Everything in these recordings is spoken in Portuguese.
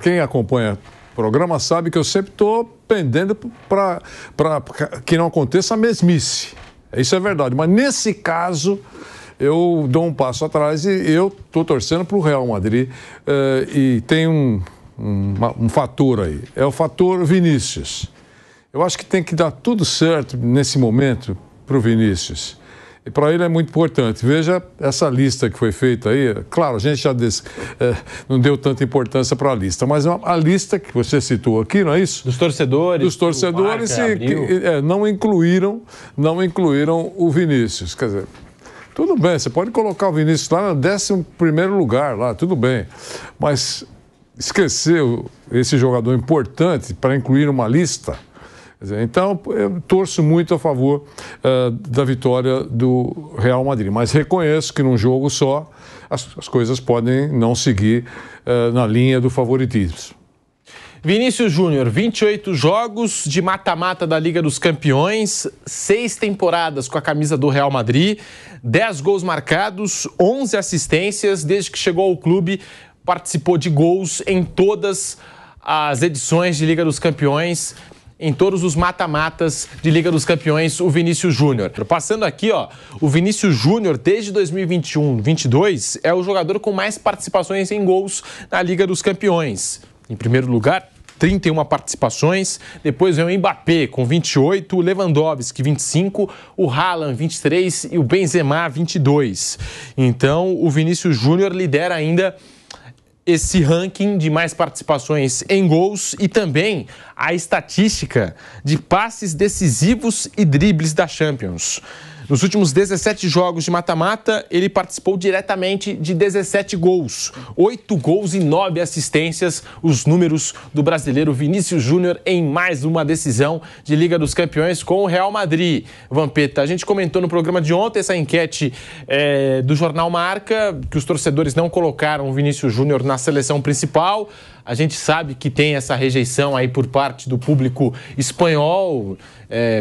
Quem acompanha o programa sabe que eu sempre estou pendendo para que não aconteça a mesmice. Isso é verdade. Mas nesse caso, eu dou um passo atrás e eu estou torcendo para o Real Madrid. E tem um fator aí. É o fator Vinícius. Eu acho que tem que dar tudo certo nesse momento para o Vinícius. E para ele é muito importante. Veja essa lista que foi feita aí. Claro, a gente já disse, não deu tanta importância para a lista, mas a lista que você citou aqui, não é isso? Dos torcedores não incluíram o Vinícius. Quer dizer, tudo bem, você pode colocar o Vinícius lá no 11º lugar, lá, tudo bem. Mas esquecer esse jogador importante para incluir uma lista... Então, eu torço muito a favor da vitória do Real Madrid. Mas reconheço que num jogo só, as coisas podem não seguir na linha do favoritismo. Vinícius Júnior, 28 jogos de mata-mata da Liga dos Campeões, 6 temporadas com a camisa do Real Madrid, 10 gols marcados, 11 assistências. Desde que chegou ao clube, participou de gols em todas as edições de Liga dos Campeões, em todos os mata-matas de Liga dos Campeões, o Vinícius Júnior. Passando aqui, ó, o Vinícius Júnior, desde 2021-22, é o jogador com mais participações em gols na Liga dos Campeões. Em primeiro lugar, 31 participações. Depois vem o Mbappé, com 28, o Lewandowski, 25, o Haaland, 23 e o Benzema, 22. Então, o Vinícius Júnior lidera ainda esse ranking de mais participações em gols e também a estatística de passes decisivos e dribles da Champions. Nos últimos 17 jogos de mata-mata, ele participou diretamente de 17 gols, 8 gols e 9 assistências, os números do brasileiro Vinícius Júnior em mais uma decisão de Liga dos Campeões com o Real Madrid. Vampeta, a gente comentou no programa de ontem essa enquete do jornal Marca, que os torcedores não colocaram o Vinícius Júnior na seleção principal. A gente sabe que tem essa rejeição aí por parte do público espanhol,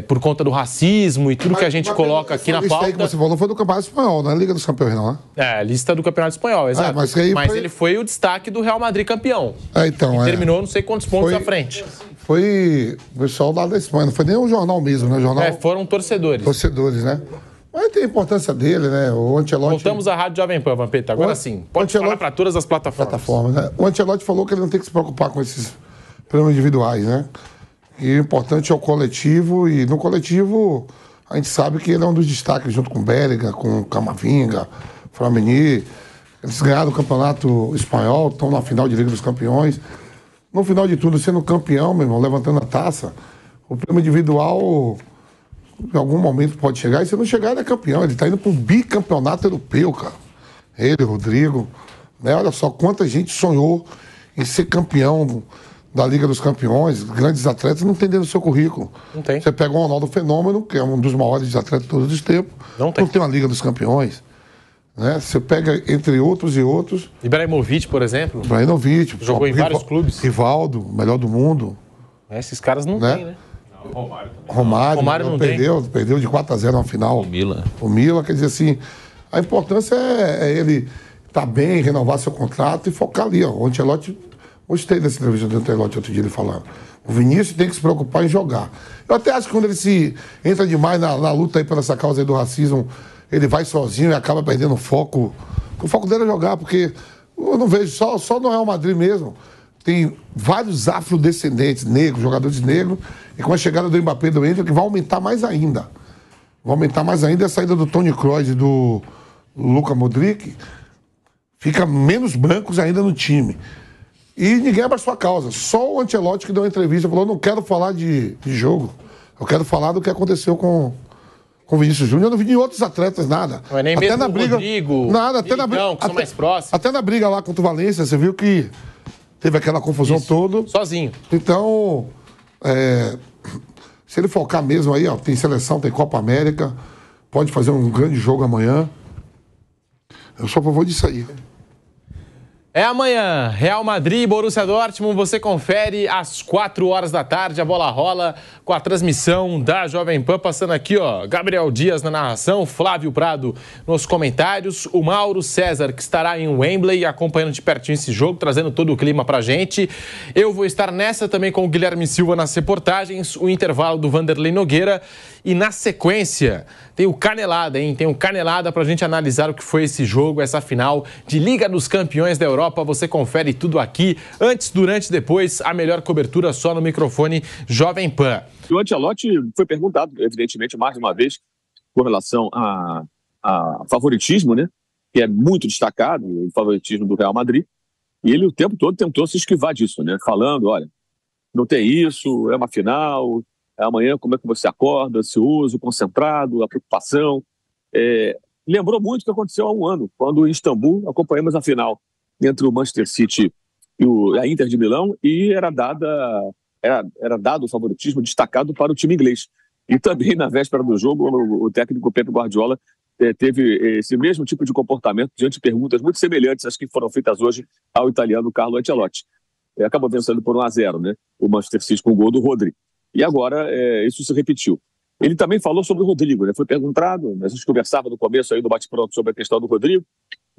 por conta do racismo e tudo que a gente coloca aqui na pauta. A lista que você falou foi do Campeonato Espanhol, não é Liga dos Campeões, não é? É, lista do Campeonato Espanhol, exato. Mas ele foi o destaque do Real Madrid campeão. Então, terminou não sei quantos pontos à frente. Foi o pessoal lá da Espanha, não foi nem o jornal mesmo, né? O jornal... foram torcedores. Torcedores, né? Mas tem a importância dele, né? O Ancelotti... Voltamos à Rádio Jovem Pan, Vampeta. Agora sim. Pode falar para todas as plataformas. Né? O Ancelotti falou que ele não tem que se preocupar com esses problemas individuais, né? E o importante é o coletivo. E no coletivo, a gente sabe que ele é um dos destaques, junto com o Bérega, com o Camavinga, Flamini. Eles ganharam o Campeonato Espanhol, estão na final de Liga dos Campeões. No final de tudo, sendo campeão, meu irmão, levantando a taça, o prêmio individual... em algum momento pode chegar, e se não chegar, ele é campeão. Ele está indo para um bicampeonato europeu, cara. Ele, Rodrigo, né? Olha só quanta gente sonhou em ser campeão da Liga dos Campeões. Grandes atletas não tem dentro do seu currículo. Não tem. Você pega o Ronaldo Fenômeno, que é um dos maiores atletas de todos os tempos. Não tem uma Liga dos Campeões. Né? Você pega, entre outros e outros... Ibrahimovic, por exemplo. Ibrahimovic. Jogou em vários clubes. Rivaldo, melhor do mundo. Esses caras não tem, né? Romário não perdeu de 4-0 na final. O Mila, quer dizer assim, a importância é ele estar bem, renovar seu contrato e focar ali, ó. O Ancelotti, gostei dessa entrevista do Ancelotti outro dia, ele falando: o Vinícius tem que se preocupar em jogar. Eu até acho que quando ele se entra demais na luta aí por essa causa aí do racismo, ele vai sozinho e acaba perdendo o foco. O foco dele é jogar, porque eu não vejo, só no Real Madrid mesmo tem vários afrodescendentes negros, jogadores negros, e com a chegada do Mbappé, do Inter, que vai aumentar mais ainda. Vai aumentar mais ainda a saída do Toni Kroos e do Luka Modric. Fica menos brancos ainda no time. E ninguém abraçou a causa. Só o Ancelotti que deu uma entrevista e falou: não quero falar de jogo, eu quero falar do que aconteceu com o Vinícius Júnior. Eu não vi de outros atletas nada. Não é nem até mesmo na briga, Rodrigo, nada, até na briga, que são mais próximos. Até na briga lá contra o Valência, você viu que teve aquela confusão toda. Sozinho. Então, se ele focar mesmo aí, ó, tem seleção, tem Copa América, pode fazer um grande jogo amanhã. Eu sou a favor disso aí. É amanhã, Real Madrid e Borussia Dortmund, você confere às 4 horas da tarde, a bola rola com a transmissão da Jovem Pan, passando aqui, ó, Gabriel Dias na narração, Flávio Prado nos comentários, o Mauro César, que estará em Wembley, acompanhando de pertinho esse jogo, trazendo todo o clima pra gente. Eu vou estar nessa também com o Guilherme Silva nas reportagens, o intervalo do Vanderlei Nogueira, e na sequência tem o Canelada, hein? Tem o Canelada pra gente analisar o que foi esse jogo, essa final de Liga dos Campeões da Europa. Você confere tudo aqui, antes, durante e depois, a melhor cobertura só no microfone Jovem Pan. E o Ancelotti foi perguntado, evidentemente, mais uma vez, com relação a favoritismo, né? Que é muito destacado, o favoritismo do Real Madrid. E ele o tempo todo tentou se esquivar disso, né? Falando, olha, não tem isso, é uma final, amanhã como é que você acorda, ansioso, concentrado, a preocupação. Lembrou muito o que aconteceu há um ano, quando em Istambul acompanhamos a final entre o Manchester City e a Inter de Milão, e era dado o favoritismo destacado para o time inglês. E também, na véspera do jogo, o técnico Pep Guardiola teve esse mesmo tipo de comportamento diante de perguntas muito semelhantes às que foram feitas hoje ao italiano Carlo Ancelotti. Acabou vencendo por 1-0, né? O Manchester City com o gol do Rodrigo. E agora isso se repetiu. Ele também falou sobre o Rodrigo, né? Foi perguntado, a gente conversava no começo aí do bate-pronto sobre a questão do Rodrigo,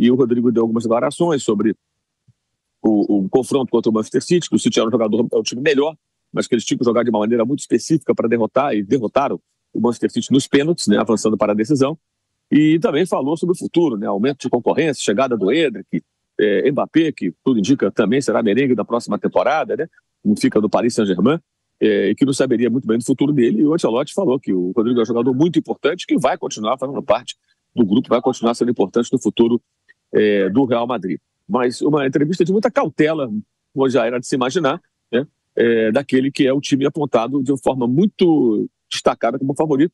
e o Rodrigo deu algumas declarações sobre o confronto contra o Manchester City, que o City era um jogador, um time melhor, mas que eles tinham que jogar de uma maneira muito específica para derrotar, e derrotaram o Manchester City nos pênaltis, né, avançando para a decisão. E também falou sobre o futuro, né, aumento de concorrência, chegada do Endrick, Mbappé, que tudo indica também será merengue da próxima temporada, né, não fica no Paris Saint-Germain, e que não saberia muito bem do futuro dele. E o Ancelotti falou que o Rodrigo é um jogador muito importante, que vai continuar fazendo parte do grupo, vai continuar sendo importante no futuro do Real Madrid. Mas uma entrevista de muita cautela, como já era de se imaginar, né? Daquele que é o time apontado de uma forma muito destacada como favorito.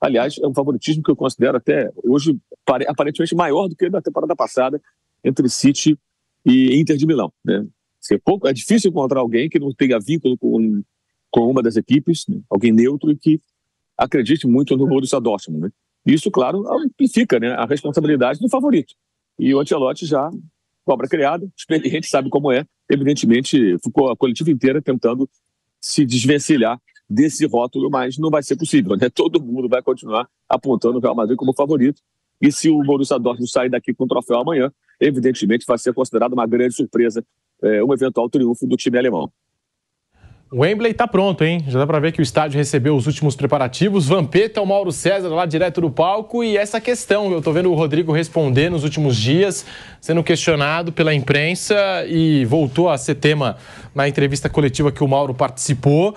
Aliás, é um favoritismo que eu considero até hoje aparentemente maior do que na temporada passada entre City e Inter de Milão, né? É difícil encontrar alguém que não tenha vínculo com uma das equipes, né? Alguém neutro e que acredite muito no Borussia Dortmund, né? Isso, claro, amplifica, né, a responsabilidade do favorito. E o Ancelotti já, cobra criada, experiente, sabe como é. Evidentemente, ficou a coletiva inteira tentando se desvencilhar desse rótulo, mas não vai ser possível, né? Todo mundo vai continuar apontando o Real Madrid como favorito. E se o Borussia Dortmund sair daqui com o troféu amanhã, evidentemente vai ser considerado uma grande surpresa, um eventual triunfo do time alemão. O Wembley está pronto, hein? Já dá para ver que o estádio recebeu os últimos preparativos. Vampeta, o Mauro César lá direto do palco, e essa questão, eu estou vendo o Rodrigo responder nos últimos dias, sendo questionado pela imprensa, e voltou a ser tema na entrevista coletiva que o Mauro participou.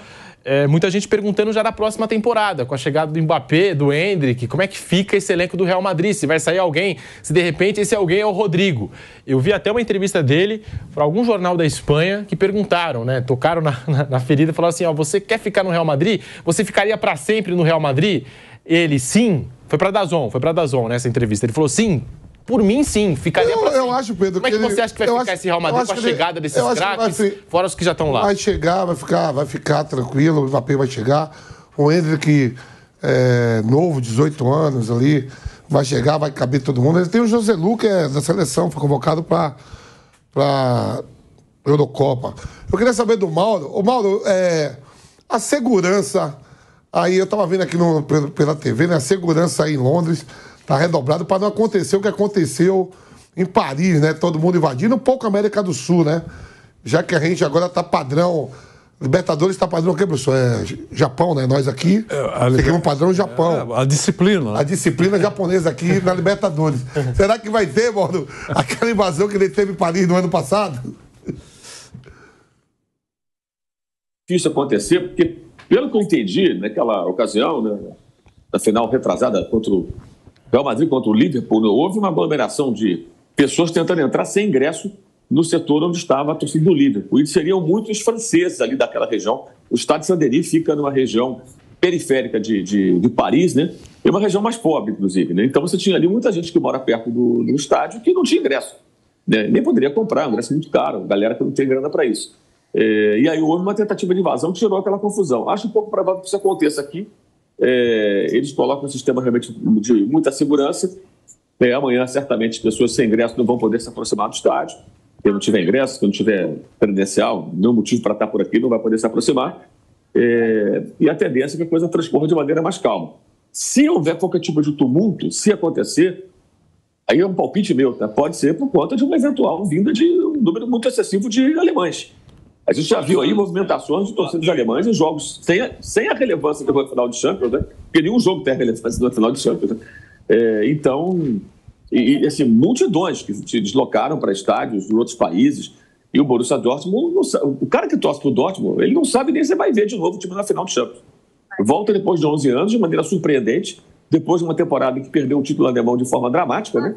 Muita gente perguntando já da próxima temporada, com a chegada do Mbappé, do Endrick, como é que fica esse elenco do Real Madrid, se vai sair alguém, se de repente esse alguém é o Rodrigo. Eu vi até uma entrevista dele para algum jornal da Espanha que perguntaram, né, tocaram na ferida e falaram assim, ó, você quer ficar no Real Madrid? Você ficaria para sempre no Real Madrid? Ele, sim, foi para Dazon nessa entrevista, ele falou sim. Por mim, sim, ficaria pra sempre. Eu acho, Pedro, como é que você acha que vai ficar esse Real Madrid com a chegada desses craques, fora os que já estão lá? Vai chegar, vai ficar tranquilo, o Mbappé vai chegar, o Endrick, novo, 18 anos ali, vai chegar, vai caber todo mundo. Tem o José Lu, que é da seleção, foi convocado pra Eurocopa. Eu queria saber do Mauro. Ô, Mauro, a segurança, aí eu tava vendo aqui pela TV, né, a segurança aí em Londres tá redobrado para não acontecer o que aconteceu em Paris, né? Todo mundo invadindo, um pouco a América do Sul, né? Já que a gente agora tá padrão... Libertadores tá padrão o quê, professor? Japão, né? Nós aqui seguimos padrão Japão. A disciplina. Né? A disciplina japonesa aqui na Libertadores. Será que vai ter, Mauro, aquela invasão que ele teve em Paris no ano passado? Difícil acontecer, porque, pelo que eu entendi, naquela ocasião, né, na final retrasada contra o Real Madrid contra o Liverpool, houve uma aglomeração de pessoas tentando entrar sem ingresso no setor onde estava a torcida do Liverpool. E seriam muitos franceses ali daquela região. O estádio Saint-Denis fica numa região periférica de Paris, né? É uma região mais pobre, inclusive, né? Então você tinha ali muita gente que mora perto do estádio que não tinha ingresso, né? Nem poderia comprar, um ingresso muito caro, galera que não tem grana para isso. E aí houve uma tentativa de invasão que gerou aquela confusão. Acho um pouco provável que isso aconteça aqui. Eles colocam um sistema realmente de muita segurança. Amanhã, certamente, pessoas sem ingresso não vão poder se aproximar do estádio. quem não tiver ingresso, quem não tiver credencial, não motivo para estar por aqui, não vai poder se aproximar. E a tendência é que a coisa transcorra de maneira mais calma. Se houver qualquer tipo de tumulto, se acontecer, aí é um palpite meu, tá? Pode ser por conta de uma eventual vinda de um número muito excessivo de alemães. A gente já viu aí movimentações de torcedores alemães em jogos sem a relevância que foi a final de Champions, né? Porque nenhum jogo tem a relevância da final de Champions, né? Então, assim, multidões que se deslocaram para estádios de outros países, e o Borussia Dortmund, não sabe, o cara que torce para o Dortmund, ele não sabe nem se vai ver de novo o time na final de Champions. Volta depois de 11 anos, de maneira surpreendente, depois de uma temporada que perdeu o título alemão de forma dramática, né?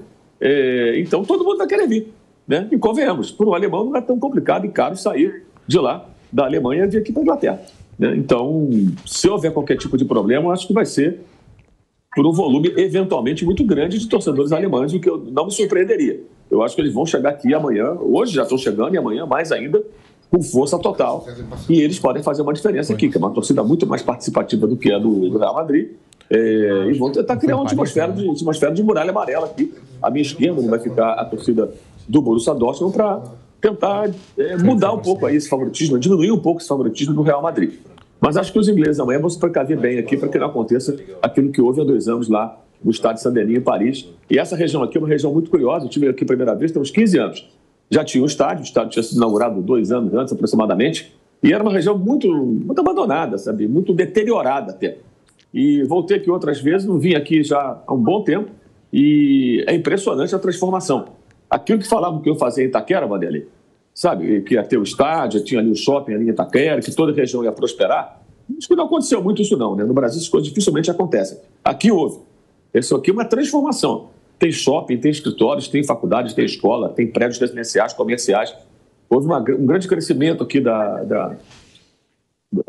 Então, todo mundo vai querer vir, né? E convenhamos, para o alemão não é tão complicado e caro sair de lá, da Alemanha, de aqui para a Inglaterra, né? Então, se houver qualquer tipo de problema, acho que vai ser por um volume eventualmente muito grande de torcedores alemães, o que eu não me surpreenderia. Eu acho que eles vão chegar aqui amanhã, hoje já estão chegando, e amanhã mais ainda, com força total. E eles podem fazer uma diferença aqui, que é uma torcida muito mais participativa do que a do Real Madrid. E vão tentar criar uma atmosfera de muralha amarela aqui. À minha esquerda vai ficar a torcida do Borussia Dortmund para tentar mudar um pouco aí esse favoritismo, diminuir um pouco esse favoritismo do Real Madrid. Mas acho que os ingleses amanhã vão se precaver bem aqui para que não aconteça aquilo que houve há 2 anos lá no estádio Saint-Denis, em Paris. E essa região aqui é uma região muito curiosa. Eu estive aqui a primeira vez, tem uns 15 anos. Já tinha o estádio tinha sido inaugurado 2 anos antes, aproximadamente. E era uma região muito abandonada, sabe? Muito deteriorada até. E voltei aqui outras vezes, não vim aqui já há um bom tempo. E é impressionante a transformação. Aquilo que falavam que eu fazia em Itaquera, Vanderlei, sabe, que ia ter o estádio, tinha ali o shopping ali em Itaquera, que toda a região ia prosperar. Acho que não aconteceu muito isso não, né? No Brasil essas coisas dificilmente acontecem. Aqui houve. Isso aqui é uma transformação. Tem shopping, tem escritórios, tem faculdades, tem escola, tem prédios residenciais, comerciais. Houve um grande crescimento aqui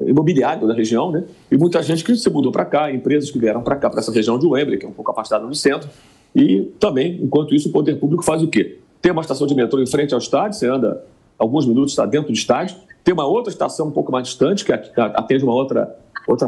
imobiliário da região, né? E muita gente que se mudou para cá, empresas que vieram para cá, para essa região de Wembley, que é um pouco afastada do centro. E também, enquanto isso, o poder público faz o quê? Tem uma estação de metrô em frente ao estádio, você anda alguns minutos, está dentro do estádio. Tem uma outra estação um pouco mais distante, que atende uma outra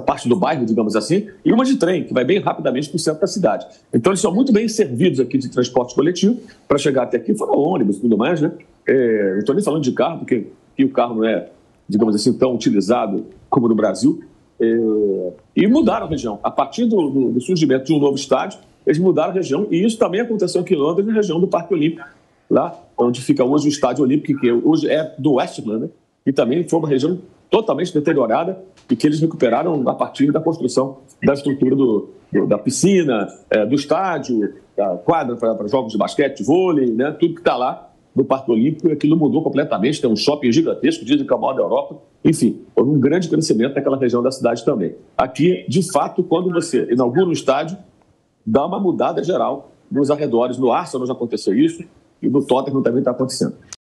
parte do bairro, digamos assim, e uma de trem, que vai bem rapidamente para o centro da cidade. Então, eles são muito bem servidos aqui de transporte coletivo para chegar até aqui. Foram ônibus e tudo mais, né? Não estou nem falando de carro, porque aqui o carro não é, digamos assim, tão utilizado como no Brasil. E mudaram a região. A partir do surgimento de um novo estádio, eles mudaram a região, e isso também aconteceu aqui em Londres, na região do Parque Olímpico, lá onde fica hoje o Estádio Olímpico, que hoje é do West Ham, né? E também foi uma região totalmente deteriorada e que eles recuperaram a partir da construção da estrutura da piscina, do estádio, da quadra para jogos de basquete, de vôlei, né? Tudo que está lá no Parque Olímpico, aquilo mudou completamente, tem um shopping gigantesco, dizem que é o maior da Europa. Enfim, houve um grande crescimento naquela região da cidade também. Aqui, de fato, quando você inaugura um estádio, dá uma mudada geral nos arredores. No Arsenal já aconteceu isso, e no Tottenham também está acontecendo.